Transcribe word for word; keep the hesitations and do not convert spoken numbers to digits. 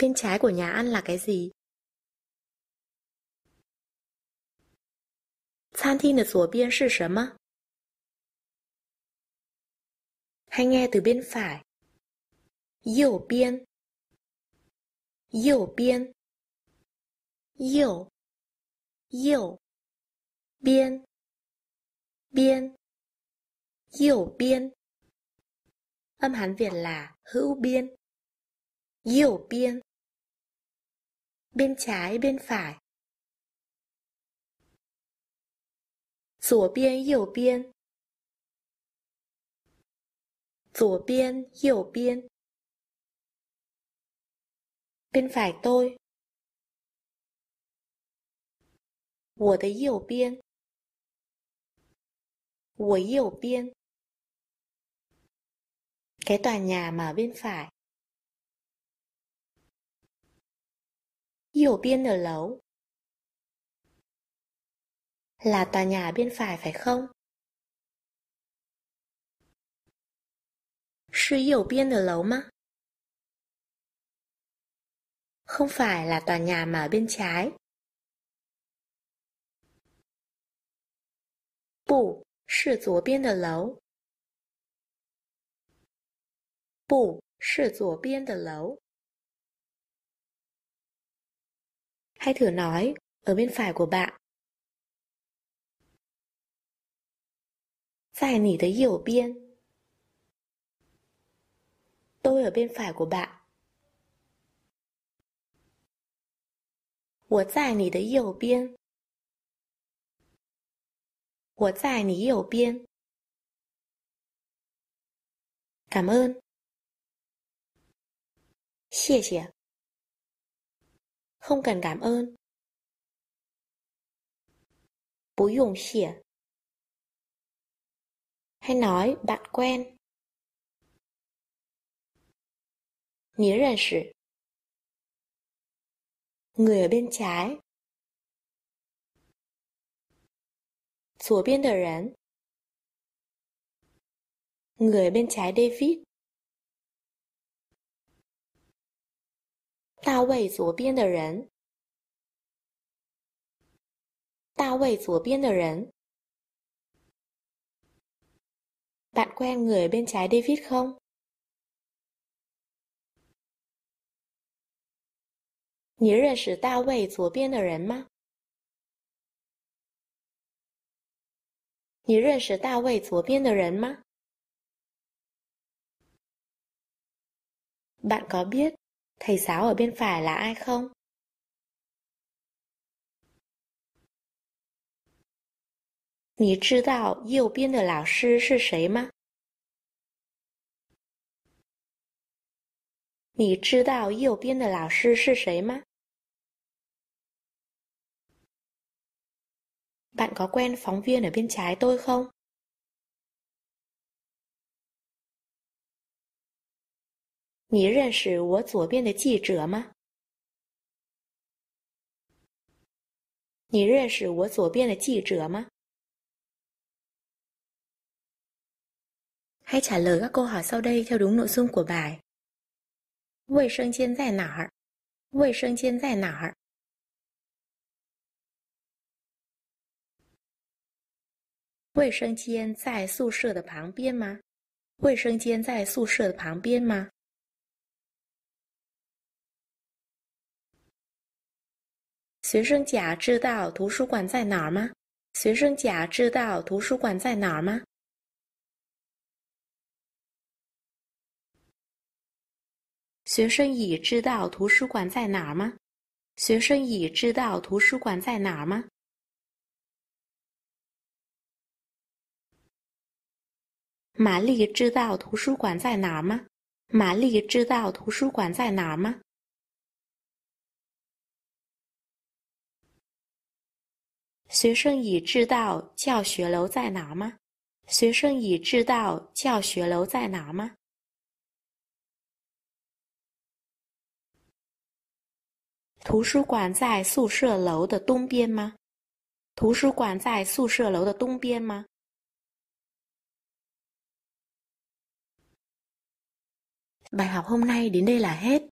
Bên trái của nhà ăn là cái gì?餐厅的左边是什么? Hãy nghe từ bên phải. Yêu biên. Yêu biên. Yêu. Yêu. Biên. Biên. Yêu biên. Âm Hán Việt là hữu biên. Yêu biên. Bên trái, bên phải.左边右边左边右边 Bên phải tôi. 我的右边我右边 Cái tòa nhà mà bên phải. 右边的楼 là tòa nhà bên phải phải không? 是右边的楼吗? Không phải là tòa nhà mà ở bên trái. 不是左边的楼。不是左边的楼。Hãy thử nói ở bên phải của bạn. 在你的右边 Tôi ở bên phải của bạn. 我在你的右边我在你右边 Cảm ơn. 谢谢 Không cần cảm ơn. 不用谢 Hay nói bạn quen. 你认识 Người ở bên trái. 左边的人 Người ở bên trái David. 大卫左边的人大卫左边的人 Bạn quen người bên trái David không? Nhớ nhận sự Tao Wei左边的人吗? Nhớ nhận sự Tao Wei左边的人吗? Bạn có biết thầy giáo ở bên phải là ai không? Bạn biết右边的老师是谁吗? Bạn biết右边的老师是谁吗? Bạn có quen phóng viên ở bên trái tôi không? Bạn nhận识我左边的记者吗? Bạn nhận识我左边的记者吗? Hãy trả lời các câu hỏi sau đây theo đúng nội dung của bài. 卫生间在哪儿? 卫生间在哪儿? Vệ sinh gian tại xù sở de旁边吗? Vệ sinh gian tại xù sở de旁边吗? Học sinh Giả biết图书馆在哪儿吗? Học sinh Giả biết图书馆在哪儿吗? Học sinh Yi biết图书馆在哪儿吗? Học sinh Yi biết图书馆在哪儿吗? Mã Ly biết图书馆在哪儿吗? Mã Ly biết图书馆在哪儿吗? Học sinh Yi biết教学楼在哪儿吗? Học sinh Yi biết教学楼在哪儿吗? Thú sư quản tại xù sở lầu de đông biên ma? Thú sư quản tại xù sở lầu de đông biên ma? Bài học hôm nay đến đây là hết.